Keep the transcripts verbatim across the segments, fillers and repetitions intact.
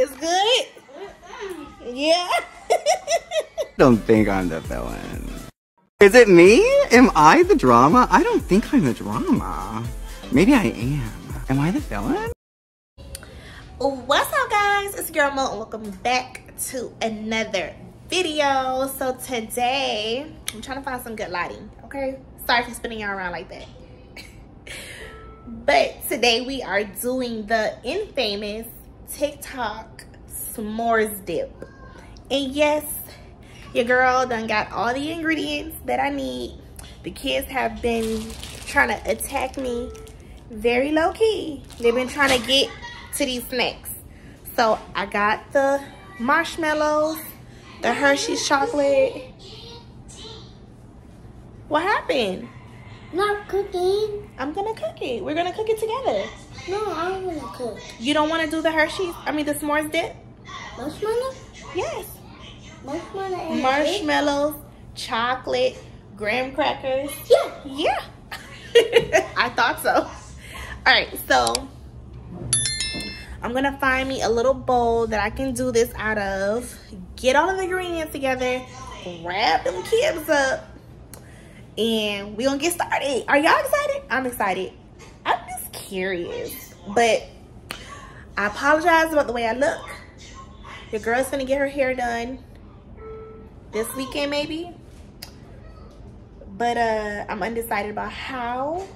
It's good? Yeah. Don't think I'm the villain. Is it me? Am I the drama? I don't think I'm the drama. Maybe I am. Am I the villain? What's up, guys? It's your girl Mo and welcome back to another video. So today, I'm trying to find some good lighting, okay? Sorry for spinning y'all around like that. But today we are doing the infamous TikTok s'mores dip. And yes, your girl done got all the ingredients that I need. The kids have been trying to attack me very low key. They've been trying to get to these snacks. So I got the marshmallows, the Hershey's chocolate. What happened? Not cooking. I'm gonna cook it. We're gonna cook it together. No, I don't wanna cook. You don't wanna do the Hershey's? I mean the s'mores dip? Marshmallows? Yes. Marshmallow Marshmallows, chocolate, graham crackers. Yeah. Yeah. I thought so. All right, so I'm gonna find me a little bowl that I can do this out of, get all of the ingredients together, grab them kids up, and we're gonna get started. Are y'all excited? I'm excited. I'm just curious, but I apologize about the way I look. Your girl's gonna get her hair done this weekend maybe, but uh, I'm undecided about how.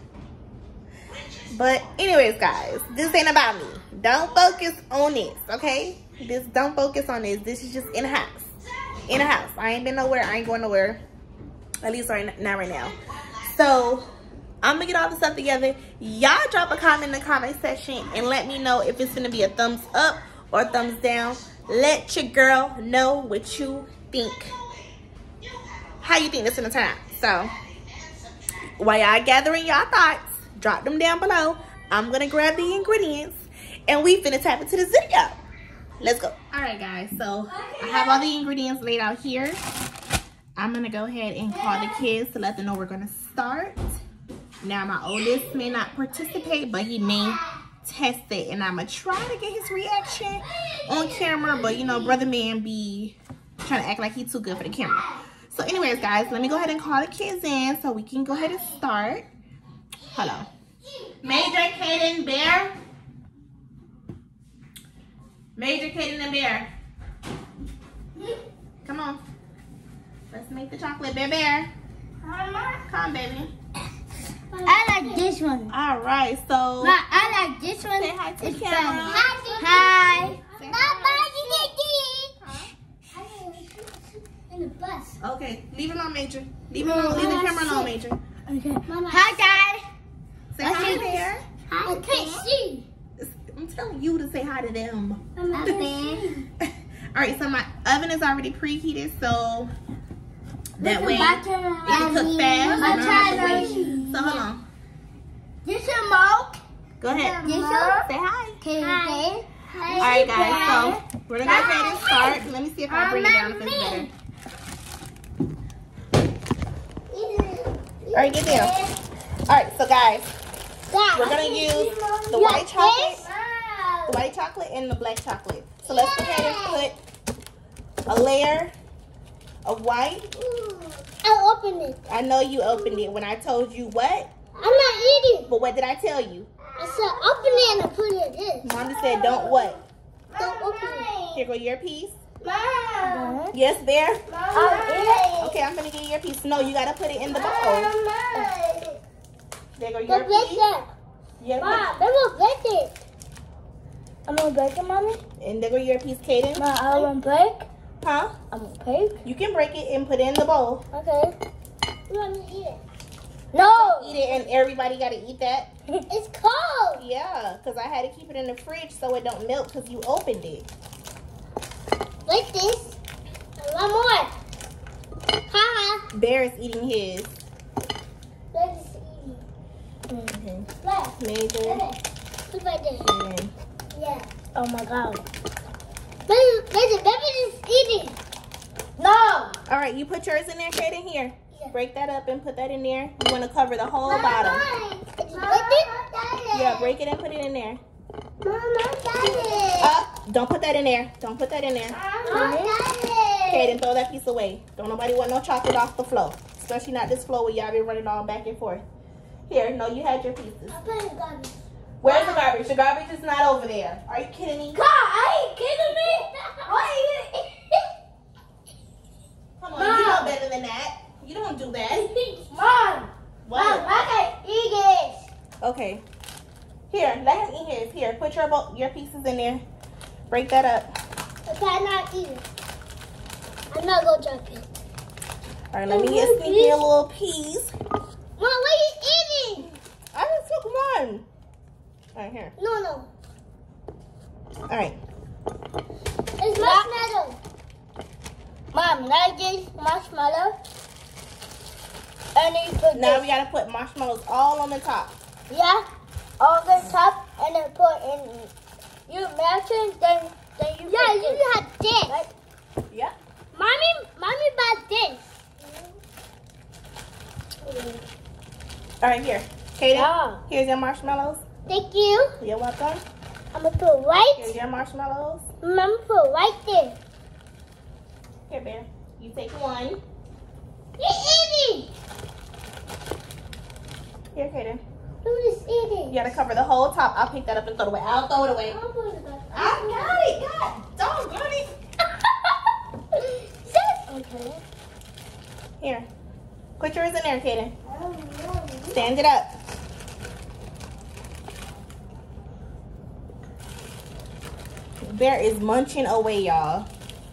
But anyways, guys, this ain't about me. Don't focus on this, okay? This don't focus on this. This is just in the house. In the house. I ain't been nowhere. I ain't going nowhere. At least right not right now. So I'm gonna get all the stuff together. Y'all drop a comment in the comment section and let me know if it's gonna be a thumbs up or a thumbs down. Let your girl know what you think. How you think this gonna turn out? So while y'all gathering y'all thoughts, drop them down below. I'm gonna grab the ingredients and we finna tap into the video. Let's go. All right, guys, so I have all the ingredients laid out here. I'm gonna go ahead and call the kids to let them know we're gonna start. Now my oldest may not participate, but he may test it, and I'm gonna try to get his reaction on camera, but you know, brother man be trying to act like he's too good for the camera. So anyways, guys, let me go ahead and call the kids in so we can go ahead and start. Hello. Major, Kaden, Bear. Major, Kaden, and Bear. Come on. Let's make the chocolate. Bear, Bear. Come, baby. I like this one. All right, so. But I like this one. Say hi to the camera. Hi. Hi. In the bus. Okay, leave it on, Major. Leave it on. Leave the camera alone, Major. Okay. Hi, guys. Say I hi there. Hi. I can't see. I'm telling you to say hi to them. I'm not there. Alright, so my oven is already preheated, so that this way it can cook fast. So hold on. This your milk. Go ahead. This your say hi. Hi. Hi. Alright, guys, so we're gonna go ahead and start. Let me see if I bring it down if it's better. Alright, get down. Alright, so guys, we're gonna use the white chocolate, the white chocolate and the black chocolate. So let's go ahead and put a layer of white. I opened it. I know you opened it when I told you what? I'm not eating. But what did I tell you? I said open it and I put it in. Mom just said don't what? Don't open it. Here go your piece. Mom. Yes, Bear? Mom. Okay, I'm gonna get your piece. No, you gotta put it in the bowl. Mom. There go your but piece. You Mom, they will break it. I'm gonna break it, Mommy. And there go your piece, Kaden. Mom, I won't break. Huh? I'm gonna break. You can break it and put it in the bowl. Okay. You want me to eat it? No. Eat it and everybody gotta eat that. It's cold. Yeah, because I had to keep it in the fridge so it don't melt because you opened it. Like this. And one more. Haha. Bear is eating his. Bear is eating. Mm-hmm. Left. Major. Look right there. Mm. Yeah. Oh my God. Major, Major, baby is eating. No. All right, you put yours in there, Kaden, here. Yeah. Break that up and put that in there. You want to cover the whole Mama, bottom. Mama, yeah, break it and put it in there. Mama, got it. Up, Don't put that in there. Don't put that in there. Okay, then throw that piece away. Don't nobody want no chocolate off the floor. Especially not this floor where y'all be running all back and forth. Here, no, you had your pieces. I put in garbage. Where's the garbage? The garbage is not over there. Are you kidding me? God, are you kidding me? Why are you Come on, Mom. You know better than that. You don't do that. Mom. What? Mom, I can eat it. Okay. Here, let him eat his. Here, put your your pieces in there. Break that up. Okay, I'm not eating. I'm not going to jump in. All right, let me just sneak in a little piece. Mom, what are you eating? I just took one. All right, here. No, no. All right. It's marshmallow. Mom, now get marshmallow. And then put Now this. we got to put marshmallows all on the top. Yeah, all on the top, and then put in. You melt it, then, then you Yeah, you it. have this. Right? Yeah. Mommy, Mommy bought this. Mm. All right, here. Kaden, yeah. Here's your marshmallows. Thank you. You're welcome. I'm going to put right. Here's your marshmallows. I'm going to put right there. Here, Bear. You take one. You're eating. Here, Kaden. You gotta cover the whole top. I'll pick that up and throw it away. I'll throw it away. I'll throw it away. I got it. God, don't do it. Okay. Here. Put yours in there, Kaden. Stand it up. Bear is munching away, y'all.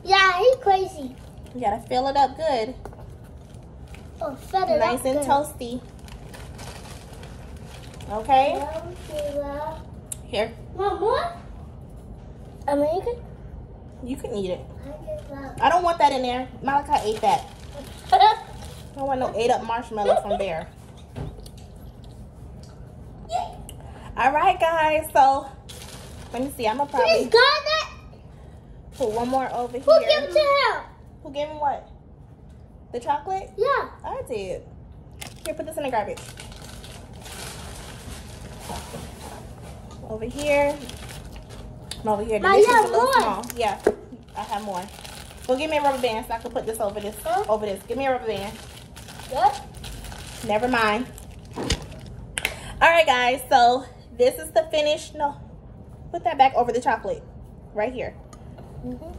Yeah, he's crazy. You gotta fill it up good. Oh, fill it up. Nice and toasty. Okay. Here. Want more? American? You can eat it. I don't want that in there. Malachi ate that. I don't want no ate up marshmallow from Bear. All right, guys. So let me see. I'm gonna probably got it. Put one more over here. Who gave it to him? Who gave him what? The chocolate? Yeah. I did. Here, put this in the garbage. Over here. And over here. This is a little small. Yeah, I have more. Well, give me a rubber band so I can put this over this. Huh? Over this. Give me a rubber band. What? Never mind. All right, guys. So this is the finish. No, put that back over the chocolate. Right here. Mm-hmm.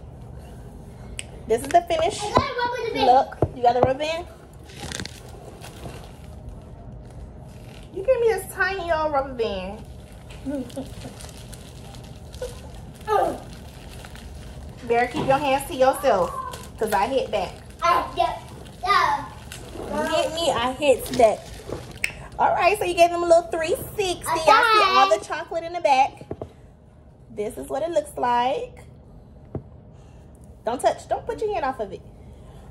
This is the finish. I got a rubber band. Look, you got a rubber band? You gave me this tiny old rubber band. Oh. Bear, keep your hands to yourself, cause I hit back. I hit that. You hit me, I hit that. All right, so you gave them a little three sixty. I see all the chocolate in the back. This is what it looks like. Don't touch. Don't put your hand off of it.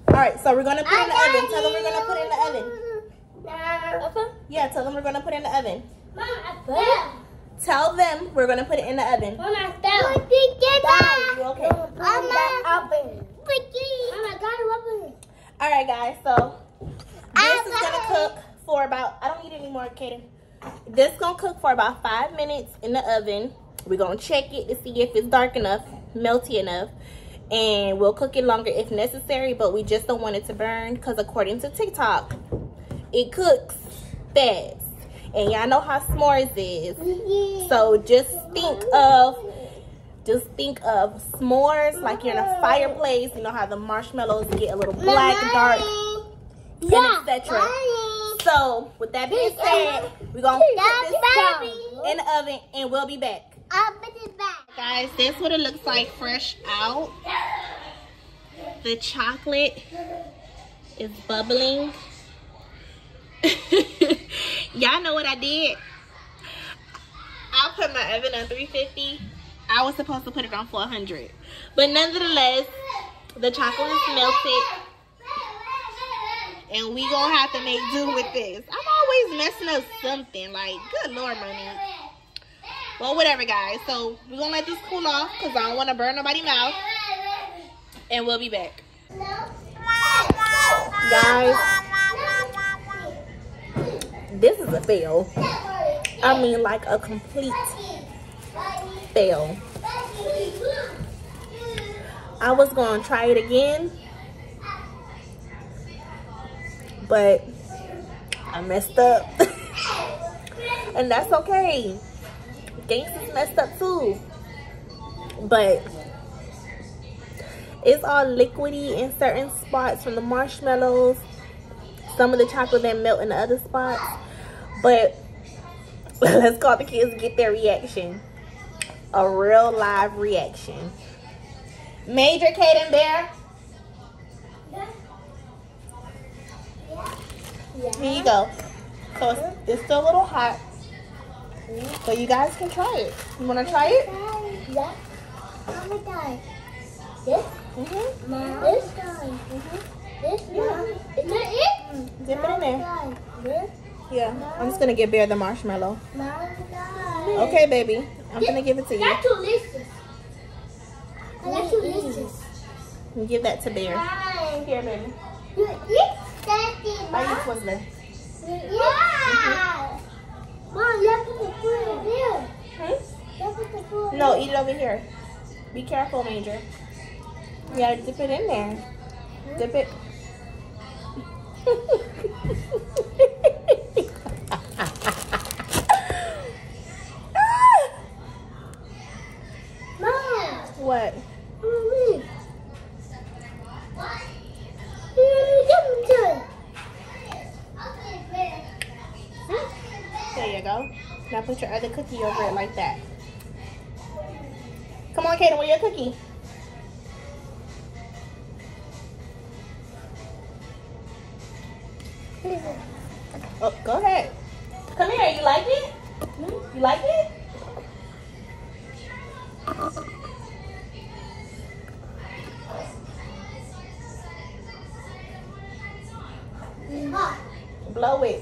All right, so we're gonna put it in the oven. You. Tell them we're gonna put it in the oven. No. Yeah, tell them we're gonna put it in the oven. Mom, I put it. Tell them we're gonna put it in the oven. Mama, stop. You okay? Mama, oven. Mama, gotta open it. All right, guys. So this is gonna cook for about. I don't need any more, Kaden. This is gonna cook for about five minutes in the oven. We're gonna check it to see if it's dark enough, melty enough, and we'll cook it longer if necessary. But we just don't want it to burn because according to TikTok, it cooks fast. And y'all know how s'mores is. So just think of, just think of s'mores like you're in a fireplace. You know how the marshmallows get a little black, dark, yeah, et cetera. So with that being said, we're going to put this down in the oven and we'll be back. I'll put it back. Guys, this is what it looks like fresh out. The chocolate is bubbling. Y'all know what I did? I put my oven on three fifty. I was supposed to put it on four hundred. But nonetheless, the chocolate is melted. And we gonna have to make do with this. I'm always messing up something. Like, good Lord, Monique. Well, whatever, guys. So, we're gonna let this cool off because I don't want to burn nobody's mouth. And we'll be back. Guys. This is a fail. I mean, like a complete fail. I was going to try it again, but I messed up. And that's okay. Gangsters messed up too. But it's all liquidy in certain spots from the marshmallows. Some of the chocolate that melt in the other spots. But let's call the kids and get their reaction. A real live reaction. Major, Kaden, Bear. Here you go. So it's, it's still a little hot. So you guys can try it. You want to try it? Yeah. I'm gonna die. This? Mm-hmm. Mom. This? Mm-hmm. This? Yeah. Is that it? Dip it in there. This? Yeah. Mom. I'm just gonna give Bear the marshmallow. Mom. Okay, baby. I'm this, gonna give it to you. That's delicious. That's delicious. Give that to Bear. Mom. Here, baby. You eat something, Mom. Are you supposed to? Yeah. Mm-hmm. Mom, you have to put the food in there. Hmm? You have to put the food in. No, eat it over here. Be careful, Major. You gotta dip it in there. Mm-hmm. Dip it. Mom! What? Mm-hmm. There you go. Now put your other cookie over it like that. Come on, Kaden, where's your cookie? Oh, go ahead. Come here, you like it? You like it? Mm-hmm. Blow it.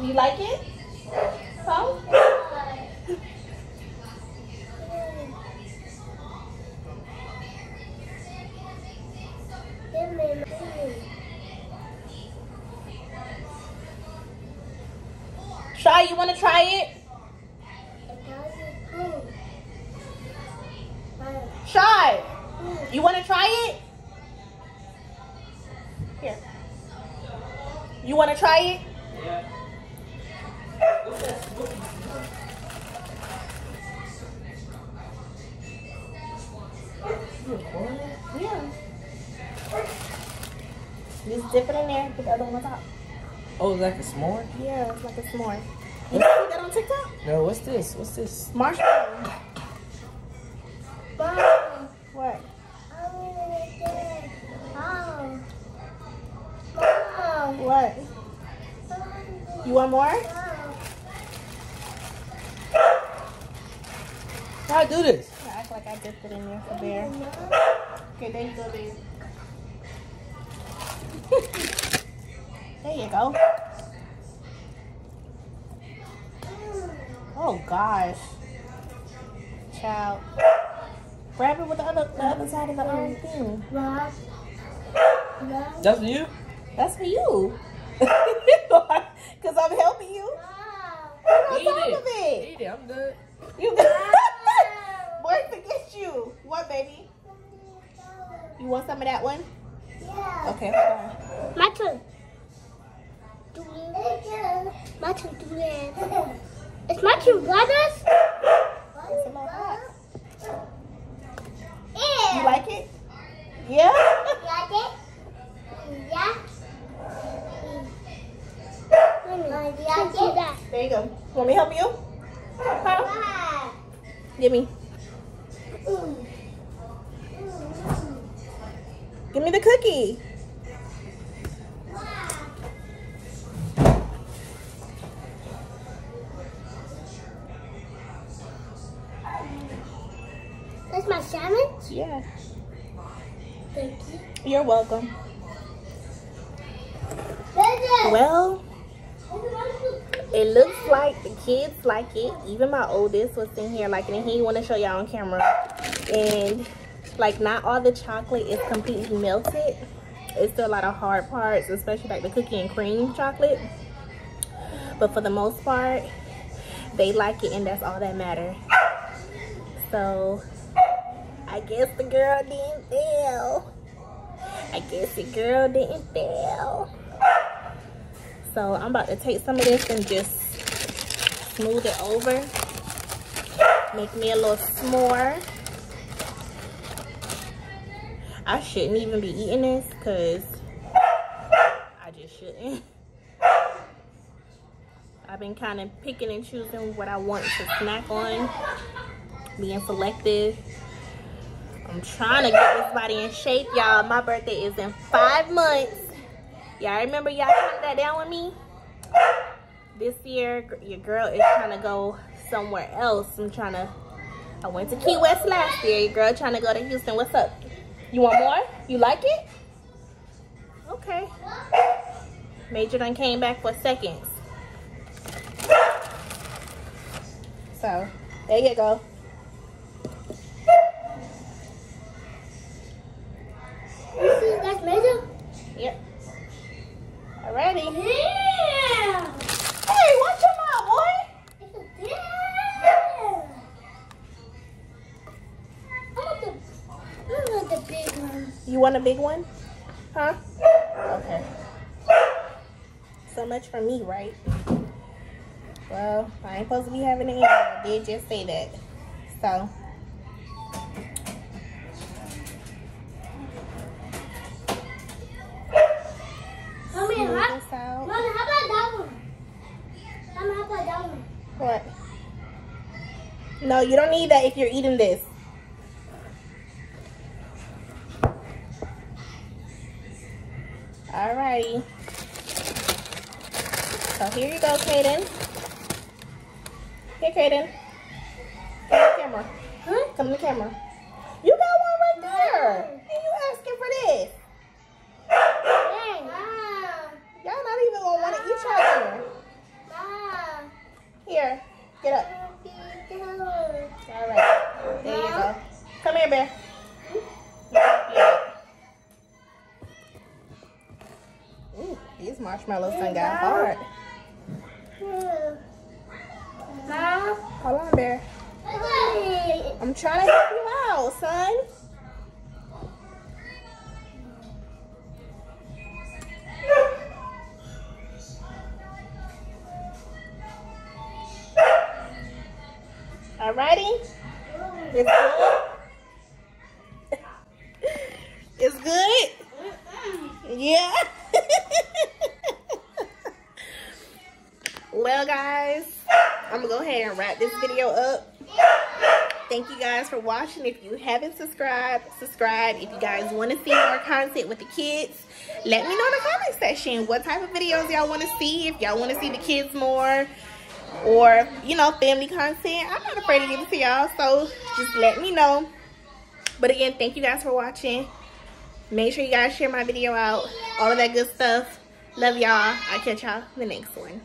You like it? Huh? Shy, you want to try it? Shy, you want to try it? Here. You want to try it? Yeah. Yeah. Just dip it in there. Put the other one on top. Oh, it's like a s'more? Yeah, it's like a s'more. You never see that on TikTok? No, what's this? What's this? Marshmallow. Mom. What? I'm gonna get it. Mom. Mom. What? You want more? How do this? I act like I dipped it in there for Bear. Okay, there you go, Bear. There you go. Oh gosh. Child. Grab it with the other the other side of the own thing. That's for you? That's for you. Because I'm helping you. Get on top of it. Eat it, I'm good. You good? Work to get you. What, baby? You want some of that one? Yeah. Okay, hold on. My turn. My turn to do it. It's my turn, brothers. It's in my box. Yeah. You like it? Yeah? You like it? Yeah. Mommy, you like it? There you go. Want me to help you? Huh? Give me. Give me the cookie. My sandwich? Yeah. Thank you. You're welcome. Well, it looks like the kids like it. Even my oldest was in here liking it. He didn't want to show y'all on camera. And like, not all the chocolate is completely melted. It's still a lot of hard parts, especially like the cookie and cream chocolate. But for the most part, they like it, and that's all that matters. So I guess the girl didn't fail. I guess the girl didn't fail. So I'm about to take some of this and just smooth it over. Make me a little s'more. I shouldn't even be eating this because I just shouldn't. I've been kind of picking and choosing what I want to snack on, being selective. I'm trying to get this body in shape, y'all. My birthday is in five months. Y'all remember y'all counted that down with me? This year, your girl is trying to go somewhere else. I'm trying to, I went to Key West last year. Your girl trying to go to Houston. What's up? You want more? You like it? Okay. Major done came back for seconds. So, there you go. You see, that's Major? Yep. Alrighty. Yeah! Hey, watch your mouth, boy! It's a deer! I want the, I want the big one. You want a big one? Huh? Okay. So much for me, right? Well, I ain't supposed to be having it. I did just say that. So, Mommy, how, Mommy, how about that one? Mommy, how about that one? What? No, you don't need that if you're eating this. Alrighty. So here you go, Kaden. Here, Kaden. Come to the camera. Huh? Come to the camera. You got one right there. And you asking for this. Y'all not even going to want to eat y'all dinner. Here. Get up. All right. There you go. Come here, Bear. Ooh, these marshmallows done got hard. Mom. Hold on, Bear. I'm trying to help you out, son. Alrighty. It's good. It's good? Yeah. Well, guys. I'm gonna go ahead and wrap this video up. Thank you guys for watching. If you haven't subscribed, subscribe. If you guys want to see more content with the kids, let me know in the comment section what type of videos y'all want to see. If y'all want to see the kids more, or you know, family content, I'm not afraid to give it to y'all, so just let me know. But again, thank you guys for watching. Make sure you guys share my video out, all of that good stuff. Love y'all. I'll catch y'all in the next one.